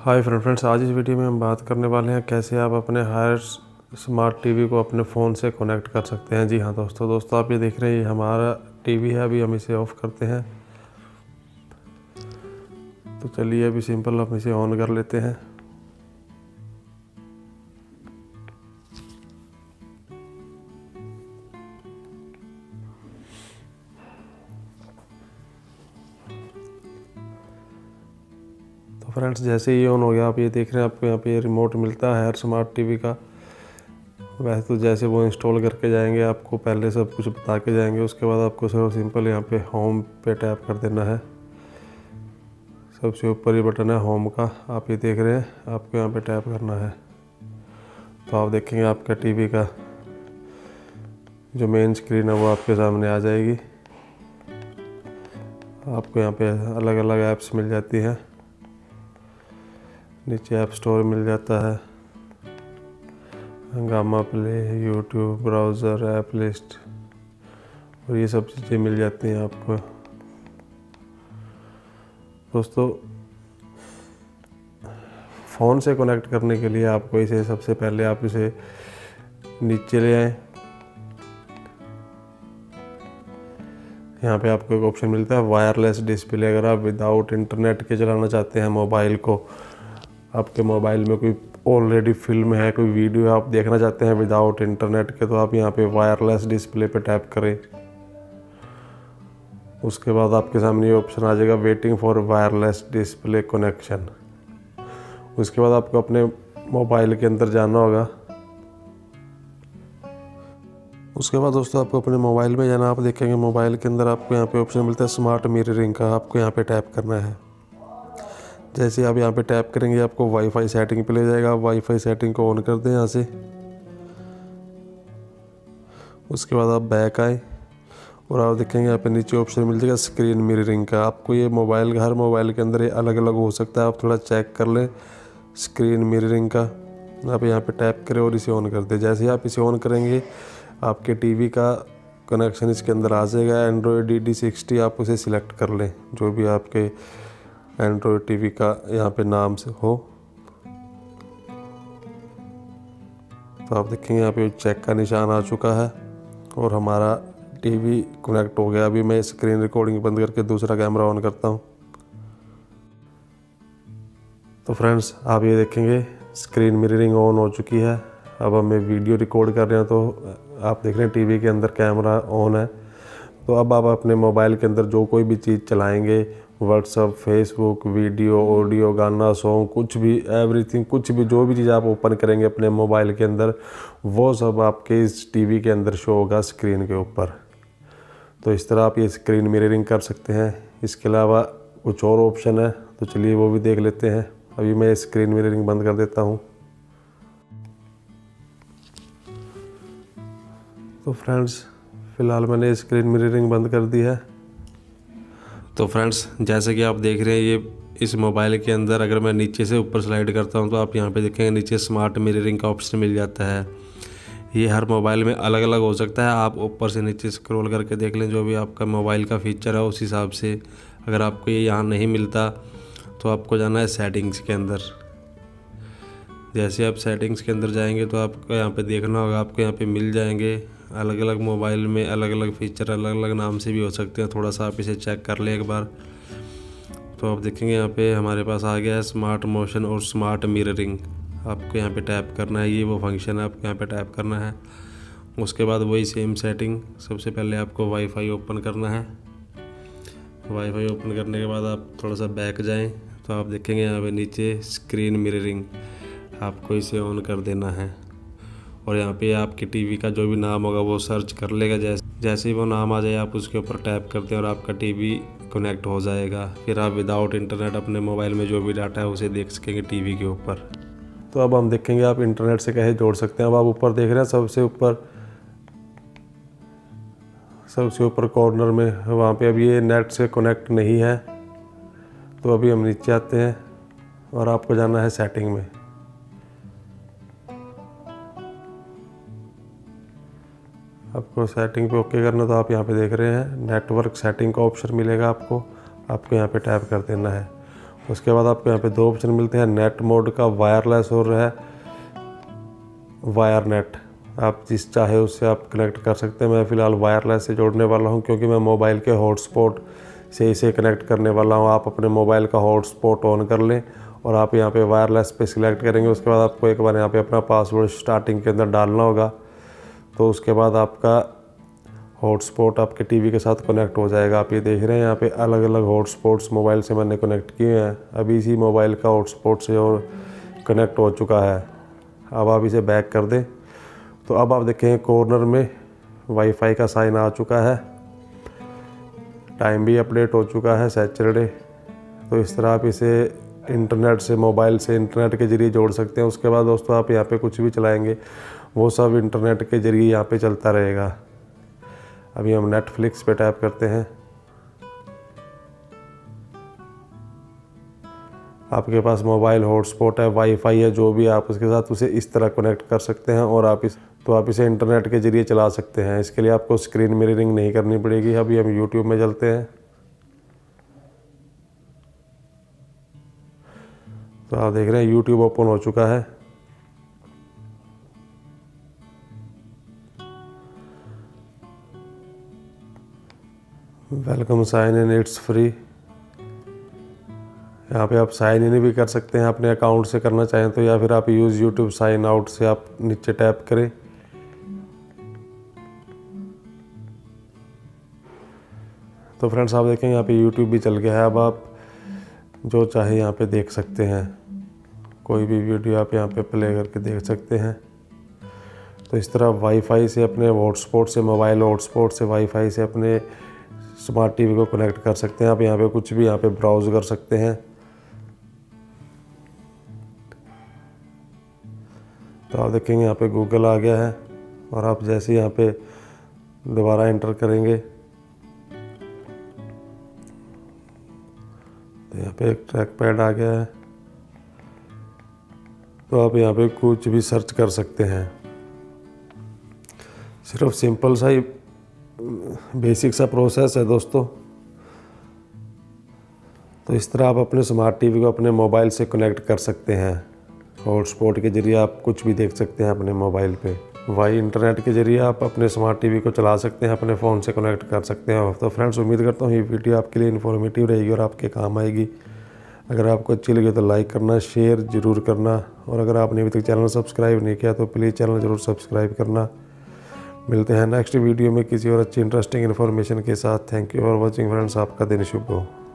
Hi friends, आज इस video में हम बात करने वाले हैं कैसे आप अपने हायर स्मार्ट टीवी को अपने फ़ोन से कनेक्ट कर सकते हैं। जी हाँ दोस्तों आप ये देख रहे हैं, ये हमारा टीवी है। अभी हम इसे ऑफ़ करते हैं, तो चलिए अभी सिंपल हम इसे ऑन कर लेते हैं। फ्रेंड्स जैसे ही ऑन हो गया, आप ये देख रहे हैं आपको यहाँ पे ये रिमोट मिलता है स्मार्ट टीवी का। वैसे तो जैसे वो इंस्टॉल करके जाएंगे आपको पहले सब कुछ बता के जाएंगे, उसके बाद आपको सिर्फ सिंपल यहाँ पे होम पे टैप कर देना है। सबसे ऊपर ये बटन है होम का, आप ये देख रहे हैं, आपको यहाँ पे टैप करना है। तो आप देखेंगे आपका टीवी का जो मेन स्क्रीन है वो आपके सामने आ जाएगी। आपको यहाँ पे अलग अलग ऐप्स मिल जाती हैं, नीचे ऐप स्टोर मिल जाता है, Hungama play, YouTube, browser, app list और ये सब चीज़ें मिल जाती हैं आपको। दोस्तों फ़ोन से कनेक्ट करने के लिए आपको इसे सबसे पहले आप इसे नीचे ले आएँ। यहाँ पे आपको एक ऑप्शन मिलता है वायरलेस डिस्प्ले। अगर आप विदाउट इंटरनेट के चलाना चाहते हैं मोबाइल को, आपके मोबाइल में कोई ऑलरेडी फिल्म है, कोई वीडियो आप देखना चाहते हैं विदाउट इंटरनेट के, तो आप यहाँ पे वायरलेस डिस्प्ले पे टैप करें। उसके बाद आपके सामने ये ऑप्शन आ जाएगा waiting for wireless display connection. उसके बाद आपको अपने मोबाइल के अंदर जाना होगा। उसके बाद दोस्तों आपको अपने मोबाइल में जाना, आप देखेंगे मोबाइल के अंदर आपको यहाँ पर ऑप्शन मिलता है स्मार्ट मिररिंग का, आपको यहाँ पर टैप करना है। जैसे आप यहाँ पे टैप करेंगे आपको वाईफाई सेटिंग पे ले जाएगा। आप वाईफाई सेटिंग को ऑन कर दें यहाँ से। उसके बाद आप बैक आए और आप देखेंगे यहाँ पे नीचे ऑप्शन मिल जाएगा स्क्रीन मिररिंग का। आपको ये मोबाइल हर मोबाइल के अंदर ये अलग अलग हो सकता है, आप थोड़ा चेक कर लें स्क्रीन मिररिंग का। आप यहाँ पे टैप करें और इसे ऑन कर दें। जैसे ही आप इसे ऑन करेंगे आपके टी वी का कनेक्शन इसके अंदर आ जाएगा। एंड्रॉयड DD60 आप उसे सिलेक्ट कर लें, जो भी आपके एंड्रॉयड टीवी का यहाँ पे नाम से हो। तो आप देखेंगे यहाँ पे चेक का निशान आ चुका है और हमारा टीवी कनेक्ट हो गया। अभी मैं स्क्रीन रिकॉर्डिंग बंद करके दूसरा कैमरा ऑन करता हूँ। तो फ्रेंड्स आप ये देखेंगे स्क्रीन मिररिंग ऑन हो चुकी है। अब हमें वीडियो रिकॉर्ड कर रहे हैं, तो आप देख रहे हैं टीवी के अंदर कैमरा ऑन है। तो अब आप अपने मोबाइल के अंदर जो कोई भी चीज़ चलाएँगे, व्हाट्सअप, फेसबुक, वीडियो, ऑडियो, गाना, सॉन्ग, कुछ भी एवरीथिंग, कुछ भी जो भी चीज़ आप ओपन करेंगे अपने मोबाइल के अंदर, वो सब आपके इस टीवी के अंदर शो होगा स्क्रीन के ऊपर। तो इस तरह आप ये स्क्रीन मिररिंग कर सकते हैं। इसके अलावा कुछ और ऑप्शन है, तो चलिए वो भी देख लेते हैं। अभी मैं स्क्रीन मिररिंग बंद कर देता हूँ। तो फ्रेंड्स फ़िलहाल मैंने स्क्रीन मिररिंग बंद कर दी है। तो फ्रेंड्स जैसे कि आप देख रहे हैं ये इस मोबाइल के अंदर, अगर मैं नीचे से ऊपर स्लाइड करता हूं तो आप यहां पे देखेंगे नीचे स्मार्ट मिररिंग का ऑप्शन मिल जाता है। ये हर मोबाइल में अलग अलग हो सकता है, आप ऊपर से नीचे स्क्रॉल करके देख लें जो भी आपका मोबाइल का फीचर है उस हिसाब से। अगर आपको ये यहाँ नहीं मिलता तो आपको जाना है सेटिंग्स के अंदर। जैसे आप सेटिंग्स के अंदर जाएंगे तो आपको यहाँ पर देखना होगा, आपको यहाँ पर मिल जाएंगे अलग अलग मोबाइल में अलग अलग फ़ीचर अलग अलग नाम से भी हो सकते हैं। थोड़ा सा आप इसे चेक कर लें एक बार। तो आप देखेंगे यहाँ पे हमारे पास आ गया है स्मार्ट मोशन और स्मार्ट मिररिंग। आपको यहाँ पे टैप करना है, ये वो फंक्शन है, आपको यहाँ पे टैप करना है। उसके बाद वही सेम सेटिंग, सबसे पहले आपको वाईफाई ओपन करना है। वाईफाई ओपन करने के बाद आप थोड़ा सा बैक जाएँ तो आप देखेंगे यहाँ पर नीचे स्क्रीन मिररिंग, आपको इसे ऑन कर देना है और यहाँ पे आपके टीवी का जो भी नाम होगा वो सर्च कर लेगा। जैसे ही वो नाम आ जाए आप उसके ऊपर टैप करते हैं और आपका टीवी कनेक्ट हो जाएगा। फिर आप विदाउट इंटरनेट अपने मोबाइल में जो भी डाटा है उसे देख सकेंगे टीवी के ऊपर। तो अब हम देखेंगे आप इंटरनेट से कैसे जोड़ सकते हैं। अब आप ऊपर देख रहे हैं सबसे ऊपर कॉर्नर में वहाँ पर अभी ये नेट से कनेक्ट नहीं है। तो अभी हम नीचे आते हैं और आपको जाना है सेटिंग में। आपको सेटिंग पे ओके करना, तो आप यहाँ पे देख रहे हैं नेटवर्क सेटिंग का ऑप्शन मिलेगा आपको यहाँ पे टैप कर देना है। उसके बाद आपको यहाँ पे दो ऑप्शन मिलते हैं, नेट मोड का वायरलेस और है वायर नेट, आप जिस चाहे उससे आप कनेक्ट कर सकते हैं। मैं फ़िलहाल वायरलेस से जोड़ने वाला हूँ क्योंकि मैं मोबाइल के हॉटस्पॉट से इसे कनेक्ट करने वाला हूँ। आप अपने मोबाइल का हॉटस्पॉट ऑन कर लें और आप यहाँ पे वायरलेस पे सिलेक्ट करेंगे। उसके बाद आपको एक बार यहाँ पे अपना पासवर्ड स्टार्टिंग के अंदर डालना होगा, तो उसके बाद आपका हॉटस्पॉट आपके टीवी के साथ कनेक्ट हो जाएगा। आप ये देख रहे हैं यहाँ पे अलग अलग हॉटस्पॉट्स मोबाइल से मैंने कनेक्ट किए हैं। अभी इसी मोबाइल का हॉटस्पॉट से और कनेक्ट हो चुका है। अब आप इसे बैक कर दें तो अब आप देखें कॉर्नर में वाईफाई का साइन आ चुका है, टाइम भी अपडेट हो चुका है सैटरडे। तो इस तरह आप इसे इंटरनेट से मोबाइल से इंटरनेट के ज़रिए जोड़ सकते हैं। उसके बाद दोस्तों आप यहाँ पे कुछ भी चलाएंगे वो सब इंटरनेट के ज़रिए यहाँ पे चलता रहेगा। अभी हम नेटफ्लिक्स पे टैप करते हैं। आपके पास मोबाइल हॉटस्पॉट है, वाईफाई है, जो भी आप उसके साथ उसे इस तरह कनेक्ट कर सकते हैं और आप इसे इंटरनेट के ज़रिए चला सकते हैं। इसके लिए आपको स्क्रीन मिररिंग नहीं करनी पड़ेगी। अभी हम यूट्यूब में चलते हैं तो आप देख रहे हैं YouTube ओपन हो चुका है। Welcome sign in, it's free. यहाँ पे आप साइन इन भी कर सकते हैं अपने अकाउंट से करना चाहें तो, या फिर आप यूज़ YouTube साइन आउट से आप नीचे टैप करें। तो फ्रेंड्स आप देखें यहाँ पे YouTube भी चल गया है। अब आप जो चाहे यहाँ पे देख सकते हैं, कोई भी वीडियो आप यहाँ पे प्ले करके देख सकते हैं। तो इस तरह वाईफाई से अपने हॉटस्पॉट से, मोबाइल हॉटस्पॉट से वाईफाई से अपने स्मार्ट टीवी को कनेक्ट कर सकते हैं। आप यहाँ पे कुछ भी यहाँ पे ब्राउज़ कर सकते हैं। तो आप देखेंगे यहाँ पे गूगल आ गया है और आप जैसे यहाँ पे दोबारा एंटर करेंगे यहाँ पे एक ट्रैक पैड आ गया है, तो आप यहाँ पे कुछ भी सर्च कर सकते हैं। सिर्फ सिंपल सा ही बेसिक सा प्रोसेस है दोस्तों। तो इस तरह आप अपने स्मार्ट टीवी को अपने मोबाइल से कनेक्ट कर सकते हैं। हॉटस्पॉट के ज़रिए आप कुछ भी देख सकते हैं अपने मोबाइल पे। वाई इंटरनेट के ज़रिए आप अपने स्मार्ट टीवी को चला सकते हैं, अपने फ़ोन से कनेक्ट कर सकते हैं। तो फ्रेंड्स उम्मीद करता हूँ ये वीडियो आपके लिए इन्फॉर्मेटिव रहेगी और आपके काम आएगी। अगर आपको अच्छी लगी तो लाइक करना, शेयर ज़रूर करना, और अगर आपने अभी तक चैनल सब्सक्राइब नहीं किया तो प्लीज़ चैनल ज़रूर सब्सक्राइब करना। मिलते हैं नेक्स्ट वीडियो में किसी और अच्छी इंटरेस्टिंग इन्फॉर्मेशन के साथ। Thank you for watching friends. आपका दिन शुभ हो।